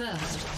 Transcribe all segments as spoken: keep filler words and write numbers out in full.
First love.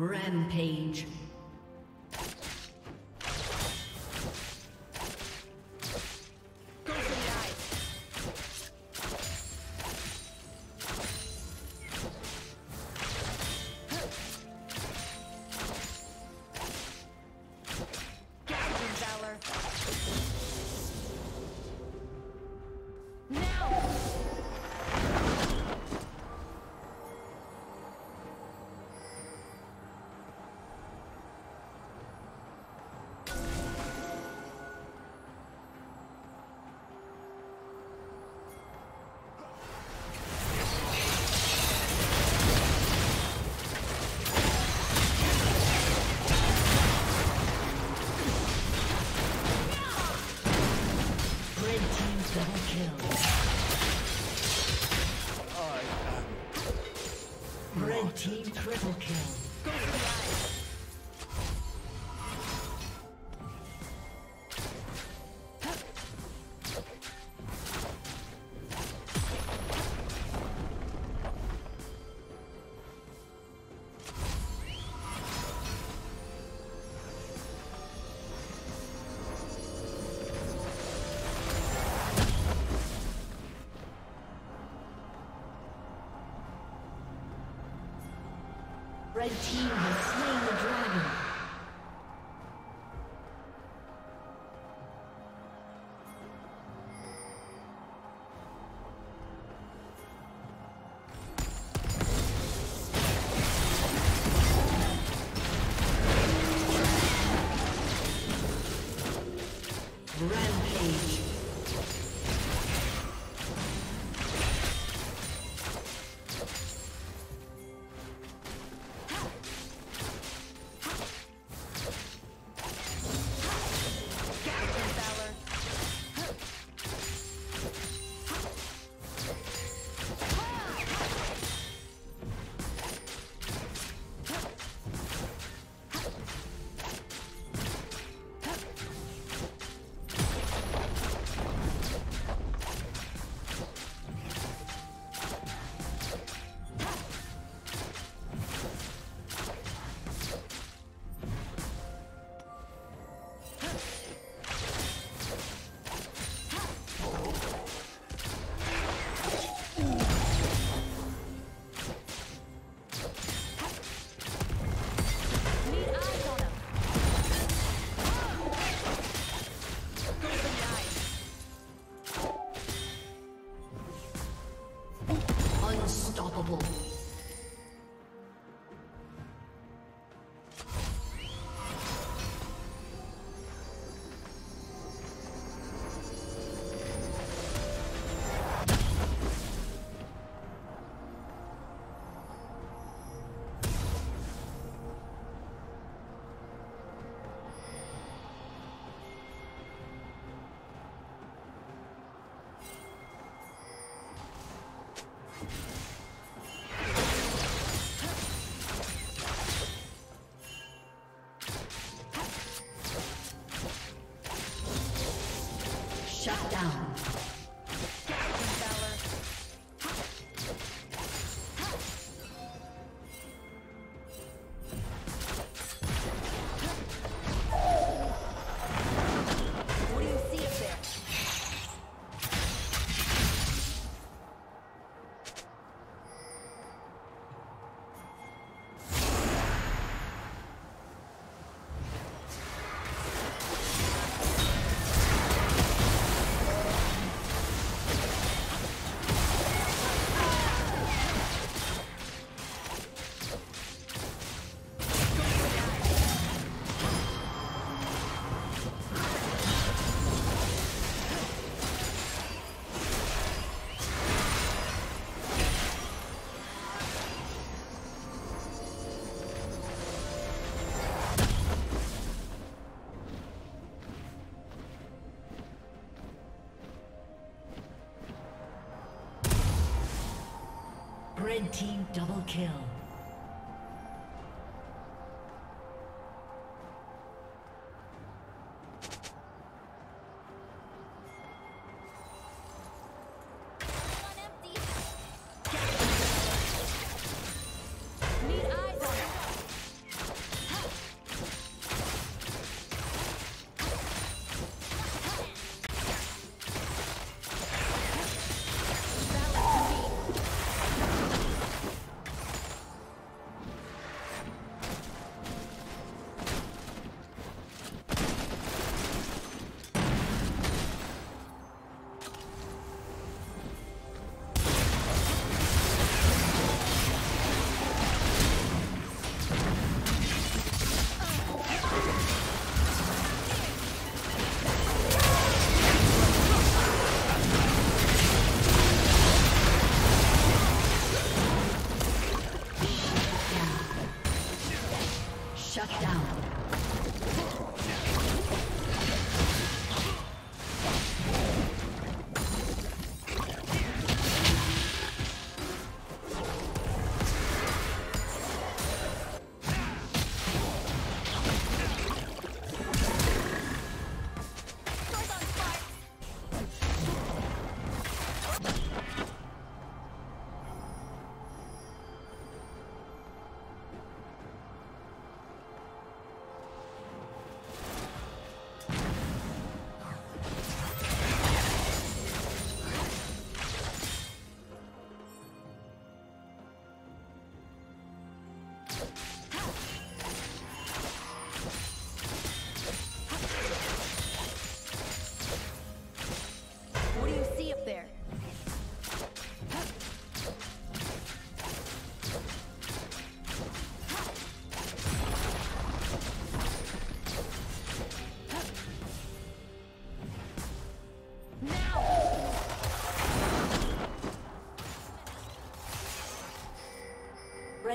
Rampage. Team triple kill. Go for the eyes. Red team has slain the dragon. Red team double kill. The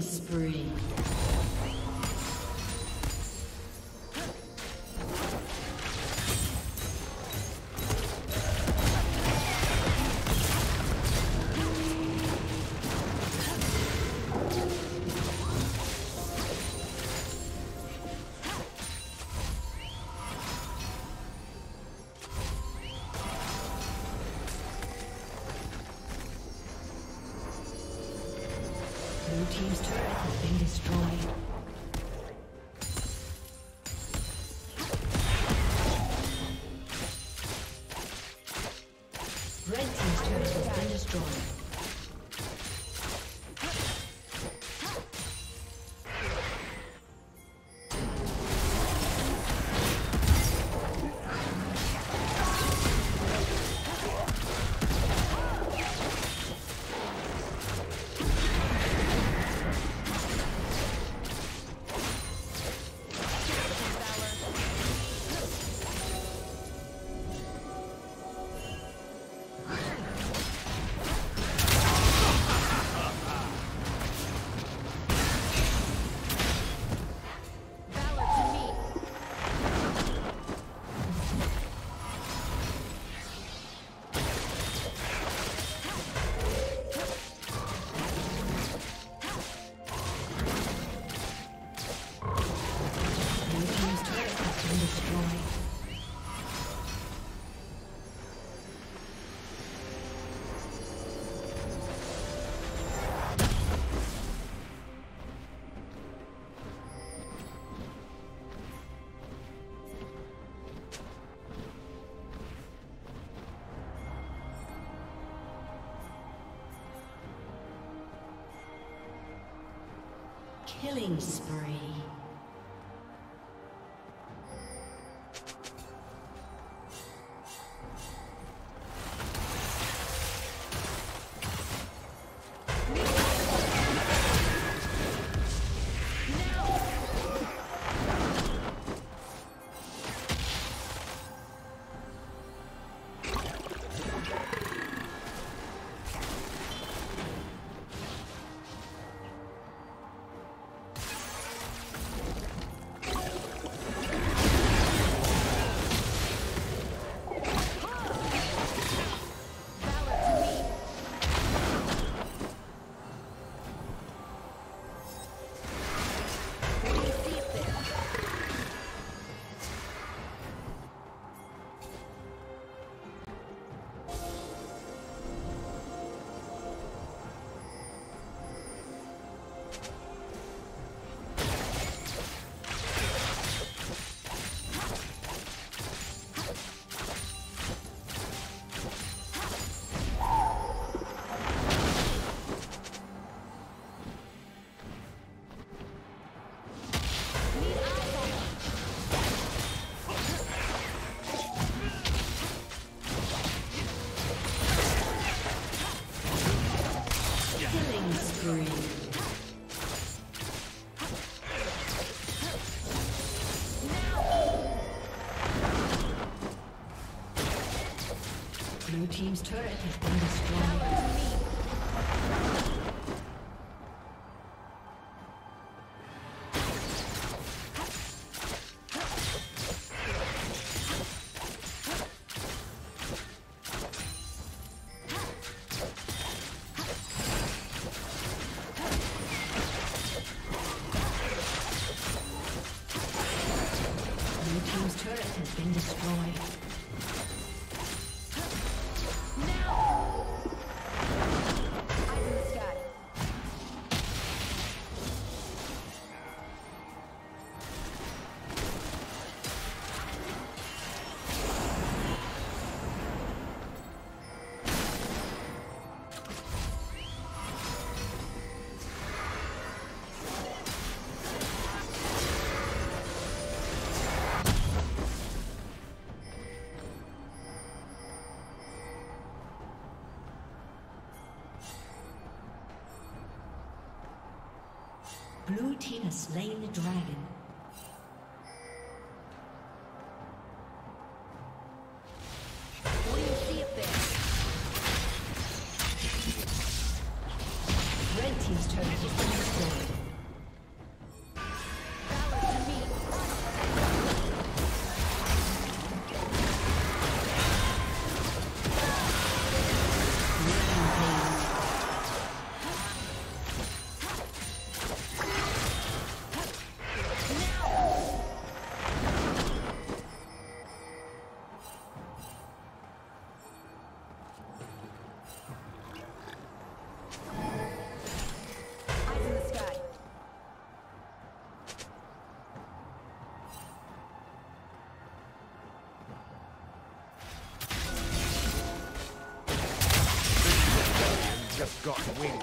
Spree. Team's turret has been destroyed. Red team's turret has been destroyed. Killing spree. Blue team's turret has been destroyed. Blue team's turret has been destroyed. Blue team has slain the dragon. Just got wings.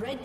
Red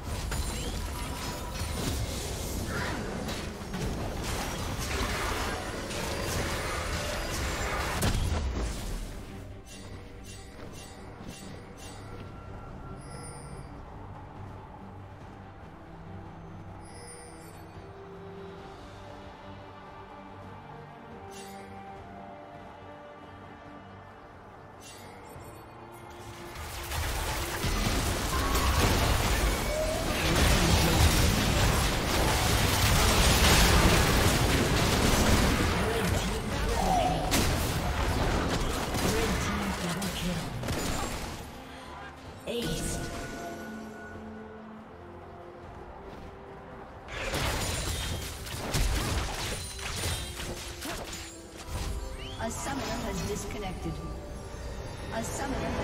A summoner has disconnected. A summoner